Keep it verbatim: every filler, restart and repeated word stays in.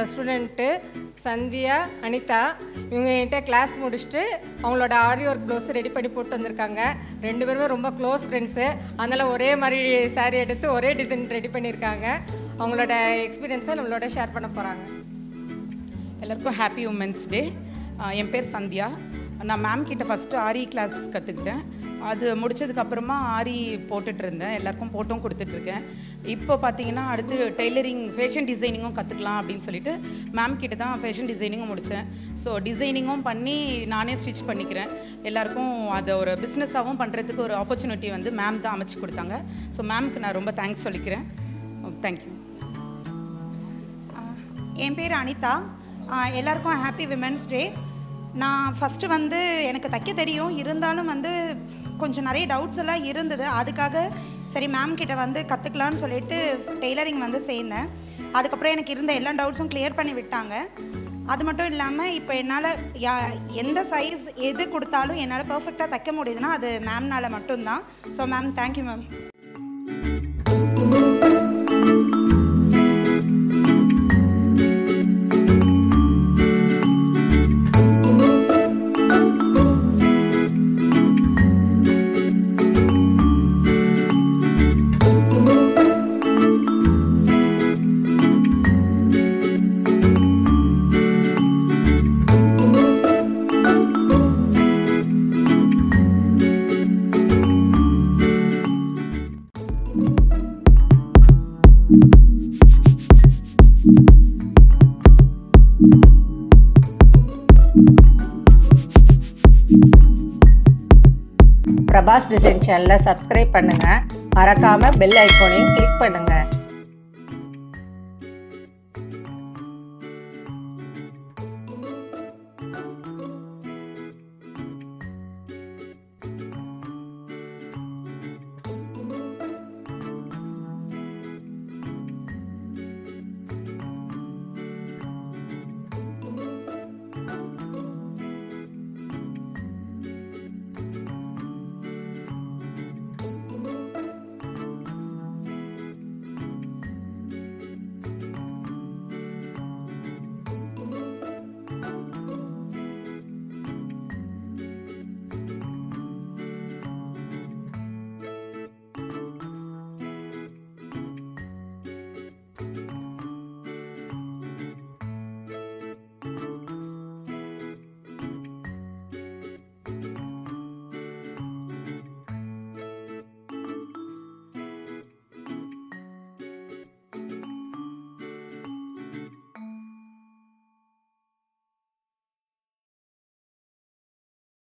என்னோட ஸ்டூடண்ட் சந்தியா அனிதா இவங்க கிட்ட கிளாஸ் முடிச்சிட்டு அவங்களோட ஆரி வர்க் ப்ளவுஸ் ரெடி பண்ணி போட்டு வந்திருக்காங்க. ரெண்டு பேரும் ரொம்ப க்ளோஸ் ஃப்ரெண்ட்ஸ். அதனால ஒரே மாதிரி சாரி எடுத்து ஒரே டிசைன் ரெடி பண்ணியிருக்காங்க. அவங்களோட எக்ஸ்பீரியன்ஸை நம்மளோட ஷேர் பண்ண போகிறாங்க. எல்லாருக்கும் ஹாப்பி உமன்ஸ் டே. என் பேர் சந்தியா. நான் மேம் கிட்ட ஃபஸ்ட்டு ஆரி கிளாஸ் கற்றுக்கிட்டேன். அது முடித்ததுக்கப்புறமா ஆரி போட்டுட்ருந்தேன், எல்லாருக்கும் போட்டோம் கொடுத்துட்ருக்கேன். இப்போ பார்த்தீங்கன்னா அடுத்து டெய்லரிங் ஃபேஷன் டிசைனிங்கும் கற்றுக்கலாம் அப்படின்னு சொல்லிட்டு மேம் கிட்ட தான் ஃபேஷன் டிசைனிங்கும் முடித்தேன். ஸோ டிசைனிங்கும் பண்ணி நானே ஸ்டிச் பண்ணிக்கிறேன். எல்லாருக்கும் அதை ஒரு பிஸ்னஸாகவும் பண்ணுறதுக்கு ஒரு ஆப்பர்ச்சுனிட்டி வந்து மேம் தான் அமைச்சு கொடுத்தாங்க. ஸோ மேம்க்கு நான் ரொம்ப தேங்க்ஸ் சொல்லிக்கிறேன். தேங்க்யூ. என் பேர் அனிதா. எல்லாருக்கும் ஹாப்பி விமென்ஸ் டே. நான் ஃபஸ்ட்டு வந்து எனக்கு தைக்க தெரியும், இருந்தாலும் வந்து கொஞ்சம் நிறைய டவுட்ஸ் எல்லாம் இருந்தது. அதுக்காக சரி மேம் கிட்ட வந்து கற்றுக்கலான்னு சொல்லிட்டு டெய்லரிங் வந்து சேர்ந்தேன். அதுக்கப்புறம் எனக்கு இருந்த எல்லா டவுட்ஸும் கிளியர் பண்ணி விட்டாங்க. அது மட்டும் இல்லாமல் இப்போ என்னால் யா எந்த சைஸ் எது கொடுத்தாலும் என்னால் பர்ஃபெக்டாக தைக்க முடியுதுன்னா அது மேம்னால் மட்டும்தான். So ma'am thank you ma'am. Prabhas design சேனலை சப்ஸ்கிரைப் பண்ணுங்க, மறக்காம பெல் ஐகானையும் கிளிக் பண்ணுங்க.